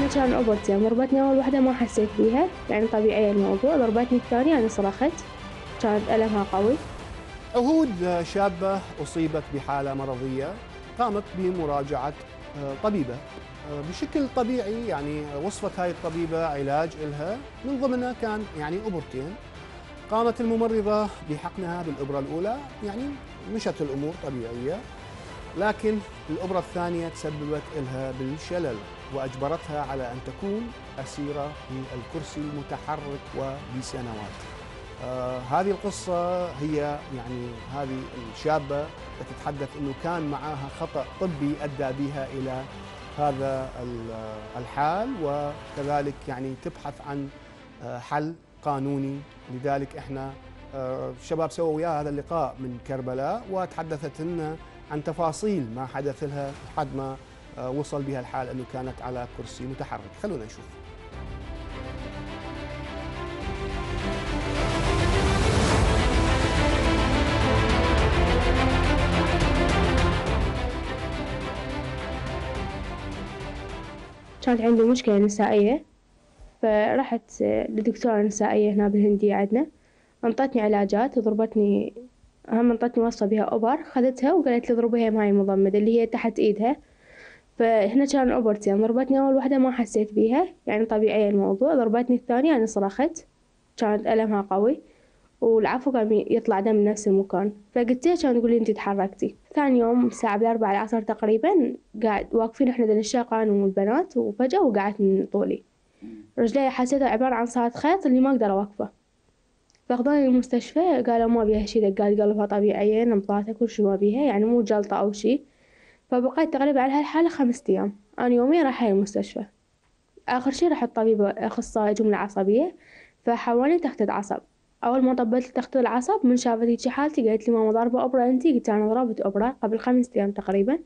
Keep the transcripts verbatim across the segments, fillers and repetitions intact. احنا كان عبرتين، ضربتني اول وحده ما حسيت بيها يعني طبيعيه الموضوع، ضربتني الثانيه انا صرخت كانت ألمها قوي. عهود شابه اصيبت بحاله مرضيه قامت بمراجعه طبيبه بشكل طبيعي، يعني وصفت هاي الطبيبه علاج الها من ضمنها كان يعني ابرتين. قامت الممرضه بحقنها بالابره الاولى، يعني مشت الامور طبيعيه، لكن الابره الثانيه تسببت الها بالشلل واجبرتها على ان تكون اسيره للكرسي المتحرك وبسنوات. آه هذه القصه هي يعني هذه الشابه تتحدث انه كان معاها خطا طبي ادى بها الى هذا الحال، وكذلك يعني تبحث عن حل قانوني. لذلك احنا الشباب سووا وياها هذا اللقاء من كربلاء وتحدثت لنا عن تفاصيل ما حدث لها لحد ما وصل بها الحال انه كانت على كرسي متحرك. خلونا نشوف. كانت عندي مشكلة نسائية، فرحت لدكتورة نسائية هنا بالهندية عندنا، انطتني علاجات وضربتني، هم انطتني وصفة بها أبر، خذتها وقالت لي ضربيها معي مضمدة اللي هي تحت إيدها. فهنا كان أبرتين، ضربتني أول وحدة ما حسيت بيها يعني طبيعية الموضوع، ضربتني الثانية أنا صرخت كانت ألمها قوي والعفو قام يطلع دم من نفس المكان، فقلت لها كانت تقول لي أنت تحركتي. ثاني يوم الساعة بالأربعة العصر تقريبا قاعد واقفين إحنا دل الشقة أنا والبنات، وفجأة وقعت من طولي، رجلي حسيتها عبارة عن صارت خيط اللي ما أقدر أوقفه. فأخذوني المستشفى قالوا ما بيها شي، دقات قلبها طبيعية، نبضاتها كل شي ما بيها، يعني مو جلطة أو شي. فبقيت تقريبا على هالحالة خمس أيام، أنا يومين رايحة المستشفى. آخر شي رحت طبيب أخصائي جملة عصبية، فحولني تخدد عصب. أول ما طبت تخدد العصب من شافت هيجي حالتي قالت لي ماما ضاربة أبرة أنتي؟ قلت أنا ضربت أبرة قبل خمس أيام تقريبا.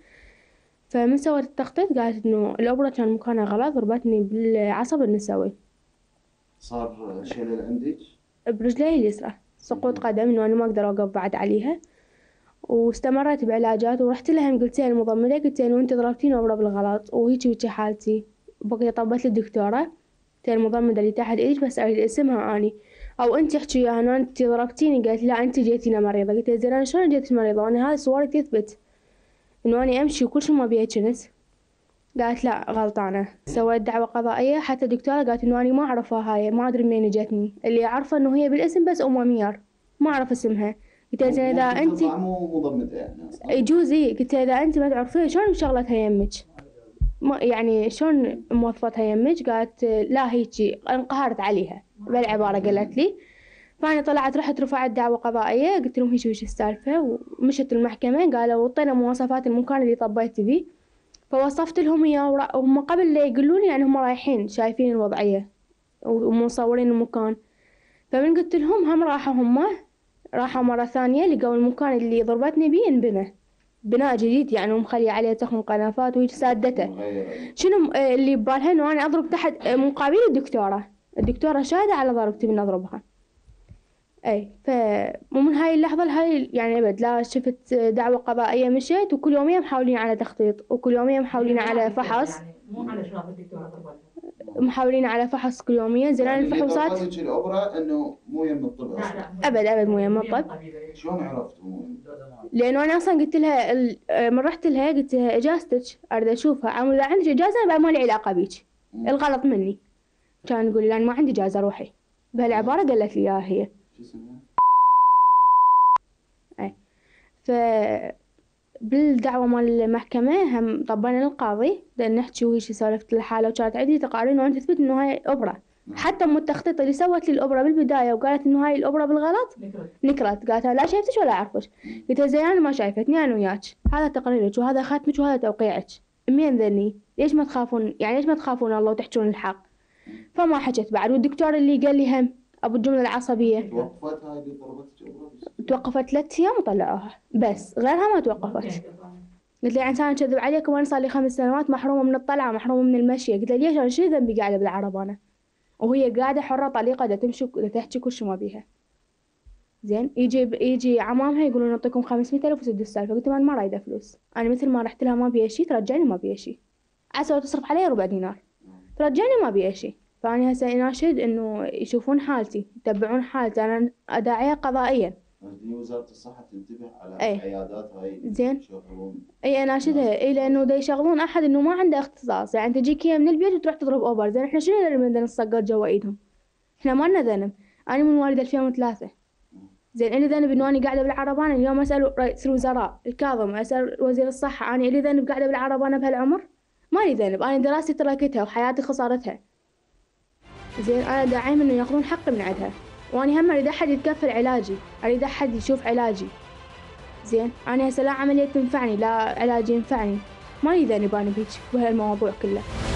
فمن سوت التخطيط قالت إنه الأبرة كان مكانها غلط، ضربتني بالعصب النسوي. صار شلل عندك؟ برجلي اليسرى، سقوط قدم إنه أنا ما أقدر أوقف بعد عليها. واستمرت بعلاجات ورحت لهم قلت لها المضمدة، قلت لها أنت ضربتيني أبرة بالغلط وهيجي وهيجي حالتي. بقي طبت للدكتورة قلت لها المضمدة اللي تحت إيدك بس أريد اسمها أني، أو أنت احكي وياها أنا أنت ضربتيني. قالت لا أنت جيتينا مريضة. قلت لها زين أنا شلون جيت مريضة وأنا هذه صوري تثبت إنه أنا أمشي وكل شي ما بيها جنس؟ قالت لا غلطانة. سويت دعوة قضائية، حتى الدكتورة قالت إنه أنا ما أعرفها هاي، ما أدري منين جتني، اللي أعرفه إنه هي بالاسم بس أم ميار، ما أعرف اسمها. قلت لها زين إذا أنت مو مضمدة يعني يجوز إي، قلت لها إذا أنت ما تعرفيها شلون مشغلتها يمك؟ ما يعني شلون موظفتها يمك؟ قالت لا هيجي انقهرت عليها بالعبارة قالت لي. فأنا طلعت رحت رفعت دعوة قضائية، قلت لهم هيجي وش السالفة، ومشت المحكمة قالوا وطينا مواصفات المكان اللي طبيت بيه، فوصفت لهم اياه وهم قبل لا يقولون لي يعني هم رايحين شايفين الوضعية ومصورين المكان. فمن قلت لهم هم راحوا، هم راحوا مرة ثانية لقوا المكان اللي ضربتني بيه انبنى بناء جديد، يعني ومخلي عليه تخم قنافات وهيجي سادته. شنو اللي ببالها انه انا اضرب تحت مقابل الدكتورة، الدكتورة شاهدة على ضربتي من اضربها. اي فمن هاي اللحظة لهاي يعني ابد لا شفت دعوة قضائية، مشيت وكل يومين محاولين على تخطيط وكل يومين محاولين على فحص، مو على شنو الدكتورة ضربتها، محاولين على فحص كل يومين. زين يعني الفحوصات قصدك الابرة انه مو يم الطب اصلا؟ ابد ابد مو يم الطب. شلون عرفت مو؟ لانه انا اصلا قلت لها ال... من رحت لها قلت لها اجازتك اريد اشوفها، اذا عندك اجازة بعد ما لي علاقة بيك، الغلط مني. كان تقول لي انا ما عندي اجازة روحي، بهالعبارة قالت لي اياها هي. اي ف بالدعوة مال المحكمة هم طبنا القاضي لأن نحكي وهي شي سالفة الحالة، وكانت عندي تقارير وأنت تثبت إنه هاي أبرة، حتى أم التخطيط اللي سوت لي الأبرة بالبداية وقالت إنه هاي الأبرة بالغلط نكرت، قالت لا شايفتش ولا أعرفش. قلت لها زين أنا ما شايفتني أنا وياك، هذا تقريرك وهذا ختمك وهذا توقيعك، مين ذني؟ ليش ما تخافون يعني ليش ما تخافون الله وتحجون الحق؟ فما حكت بعد. والدكتور اللي قال لي هم ابو الجمله العصبيه توقفت، هاي اللي ضربتك توقفت ثلاث ايام وطلعوها بس، غيرها ما توقفت. قلت لها انسان كذب عليكم وانا صار لي خمس سنوات محرومه من الطلعه محرومه من المشي. قلت لها ليش انا شنو ذنبي قاعده بالعربه انا وهي قاعده حره طليقه دا تمشي دا تحكي كل شي ما بيها؟ زين يجي يجي عمامها يقولون نعطيكم خمسمئة ألف وسد السالفه. قلت لها انا ما رايده فلوس، انا مثل ما رحت لها ما بيها شي ترجعني ما بيها شي، عسى لو تصرف علي ربع دينار. فرجعني ما بيها شي. فأنا هسه أناشد إنه يشوفون حالتي، يتبعون حالتي، أنا أداعية قضائيا. قصدي وزارة الصحة تنتبه على العيادات هاي. زين. أي أناشدها إي لأنه دا يشغلون أحد إنه ما عنده اختصاص، يعني تجيك هي من البيت وتروح تضرب أوبر، زين إحنا شنو ندري من نصقر جوا إيدهم؟ إحنا ما لنا ذنب، أنا من والد ألفين وثلاثة. زين إلي ذنب إنه أنا قاعدة بالعربانة اليوم أسأل رئيس الوزراء الكاظمي، أسأل وزير الصحة، أنا إلي ذنب قاعدة بالعربانة بهالعمر؟ ما لي ذنب، أنا دراستي تركتها وحياتي خسارتها. زين أنا داعيم إنه ياخذون حقي من عندها، وأنا هم أريد أحد يتكفل علاجي، أريد أحد يشوف علاجي. زين أنا هسه لا عملية تنفعني لا علاجي ينفعني، ما لي ذنب أنا بهيج بهالمواضيع كلها.